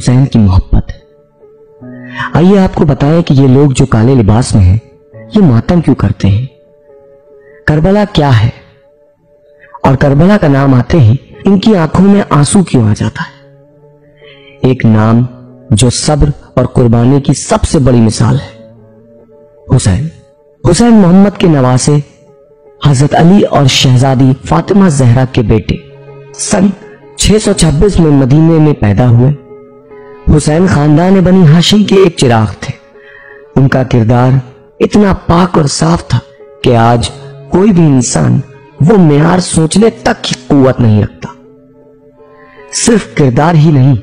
हुसैन की मोहब्बत है। आइए आपको बताएं कि ये लोग जो काले लिबास में हैं, ये मातम क्यों करते हैं। करबला क्या है और करबला का नाम आते ही इनकी आंखों में आंसू क्यों आ जाता है। एक नाम जो सब्र और कुर्बानी की सबसे बड़ी मिसाल है, हुसैन। हुसैन मोहम्मद के नवासे हजरत अली और शहजादी फातिमा जहरा के बेटे। सन 626 में मदीने में पैदा हुए। हुसैन खानदान बनी हाशिम के एक चिराग थे। उनका किरदार इतना पाक और साफ था कि आज कोई भी इंसान वो मेयार सोचने तक की कुव्वत नहीं रखता। सिर्फ किरदार ही नहीं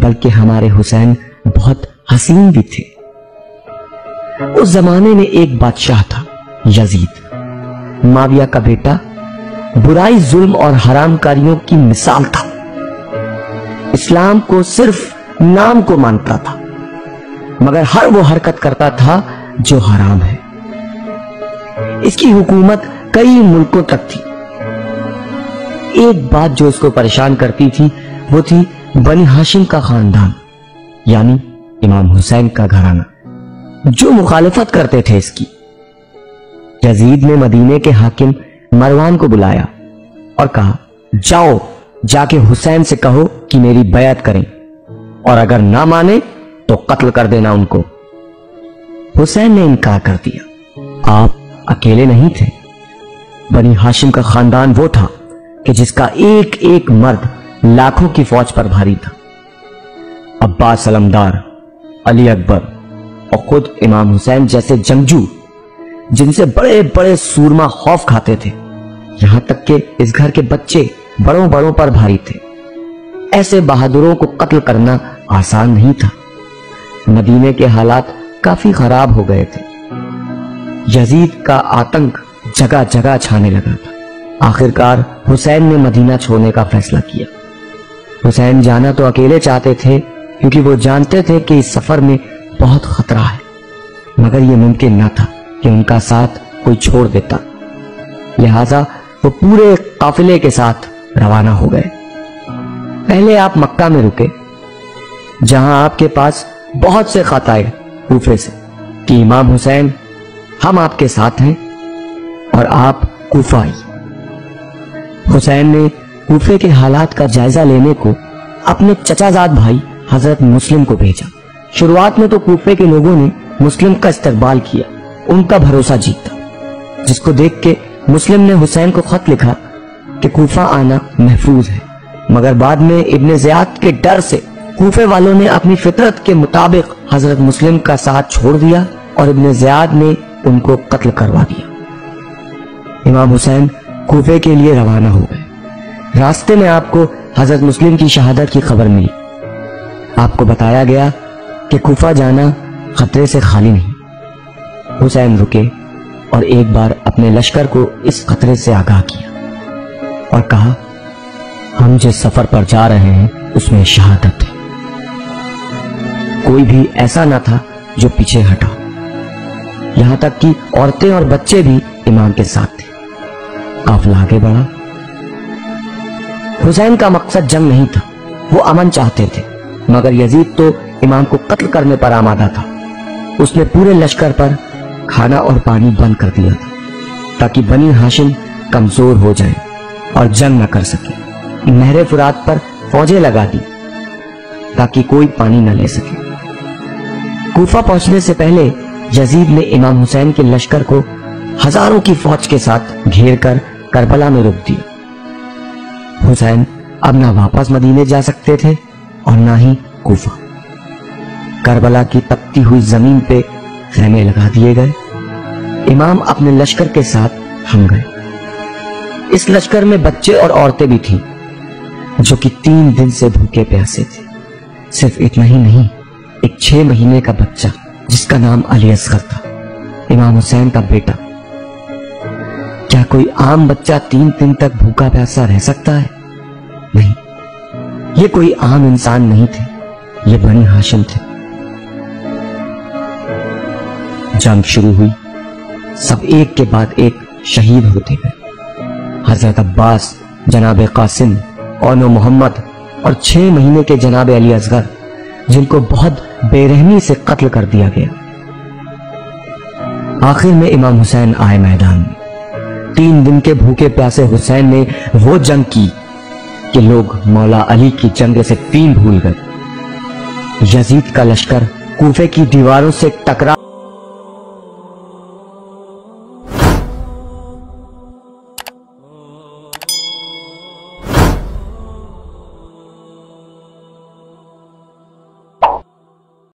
बल्कि हमारे हुसैन बहुत हसीन भी थे। उस जमाने में एक बादशाह था यजीद, माविया का बेटा। बुराई, जुल्म और हरामकारियों की मिसाल था। इस्लाम को सिर्फ नाम को मानता था मगर हर वो हरकत करता था जो हराम है। इसकी हुकूमत कई मुल्कों तक थी। एक बात जो इसको परेशान करती थी वो थी बनी हाशिम का खानदान यानी इमाम हुसैन का घराना, जो मुखालिफत करते थे इसकी। यजीद ने मदीने के हाकिम मरवान को बुलाया और कहा, जाओ जाके हुसैन से कहो कि मेरी बयात करें और अगर ना माने तो कत्ल कर देना उनको। हुसैन ने इनकार कर दिया। आप अकेले नहीं थे। बनी हाशिम का खानदान वो था कि जिसका एक एक मर्द लाखों की फौज पर भारी था। अब्बास अलमदार, अली अकबर और खुद इमाम हुसैन जैसे जंगजू, जिनसे बड़े बड़े सूरमा खौफ खाते थे। यहां तक कि इस घर के बच्चे बड़ों बड़ों पर भारी थे। ऐसे बहादुरों को कत्ल करना आसान नहीं था। मदीने के हालात काफी खराब हो गए थे। यजीद का आतंक जगह जगह छाने लगा था। आखिरकार हुसैन ने मदीना छोड़ने का फैसला किया। हुसैन जाना तो अकेले चाहते थे क्योंकि वो जानते थे कि इस सफर में बहुत खतरा है, मगर यह मुमकिन ना था कि उनका साथ कोई छोड़ देता। लिहाजा वो पूरे काफिले के साथ रवाना हो गए। पहले आप मक्का में रुके, जहां आपके पास बहुत से खत आए कूफे से कि इमाम हुसैन हम आपके साथ हैं, और आप कूफा आई। हुसैन ने कूफे के हालात का जायजा लेने को अपने चचाजाद भाई हजरत मुस्लिम को भेजा। शुरुआत में तो कूफे के लोगों ने मुस्लिम का इस्तकबाल किया, उनका भरोसा जीता, जिसको देख के मुस्लिम ने हुसैन को खत लिखा कि कूफा आना महफूज है। मगर बाद में इब्ने ज़ियाद के डर से कूफे वालों ने अपनी फितरत के मुताबिक हजरत मुस्लिम का साथ छोड़ दिया और इब्ने ज़ियाद ने उनको कत्ल करवा दिया। इमाम हुसैन कूफे के लिए रवाना हो गए। रास्ते में आपको हजरत मुस्लिम की शहादत की खबर मिली। आपको बताया गया कि कूफा जाना खतरे से खाली नहीं। हुसैन रुके और एक बार अपने लश्कर को इस खतरे से आगाह किया और कहा, हम जिस सफर पर जा रहे हैं उसमें शहादत है। कोई भी ऐसा ना था जो पीछे हटा। यहां तक कि औरतें और बच्चे भी इमाम के साथ थे। काफिला आगे बढ़ा। हुसैन का मकसद जंग नहीं था, वो अमन चाहते थे, मगर यजीद तो इमाम को कत्ल करने पर आमादा था। उसने पूरे लश्कर पर खाना और पानी बंद कर दिया था ताकि बनी हाशिम कमजोर हो जाए और जंग न कर सके। नहर-ए-फरात पर फौजें लगा दी ताकि कोई पानी न ले सके। कूफा पहुंचने से पहले यजीद ने इमाम हुसैन के लश्कर को हजारों की फौज के साथ घेर कर करबला में रोक दिया। हुसैन अब ना वापस मदीने जा सकते थे और ना ही कूफा। करबला की तपती हुई जमीन पे खैमे लगा दिए गए। इमाम अपने लश्कर के साथ हम गए। इस लश्कर में बच्चे और औरतें भी थीं, जो कि 3 दिन से भूखे प्यासे थे। सिर्फ इतना ही नहीं, एक 6 महीने का बच्चा जिसका नाम अली असगर था, इमाम हुसैन का बेटा। क्या कोई आम बच्चा 3 दिन तक भूखा प्यासा रह सकता है? नहीं, ये कोई आम इंसान नहीं थे, ये बनी हाशिम थे। जंग शुरू हुई। सब एक के बाद एक शहीद होते गए। हजरत अब्बास, जनाब कासिम और मोहम्मद और 6 महीने के जनाब अली असगर जिनको बहुत बेरहमी से कत्ल कर दिया गया। आखिर में इमाम हुसैन आए मैदान। 3 दिन के भूखे प्यासे हुसैन ने वो जंग की कि लोग मौला अली की जंग से 3 भूल गए। यजीद का लश्कर कूफे की दीवारों से टकरा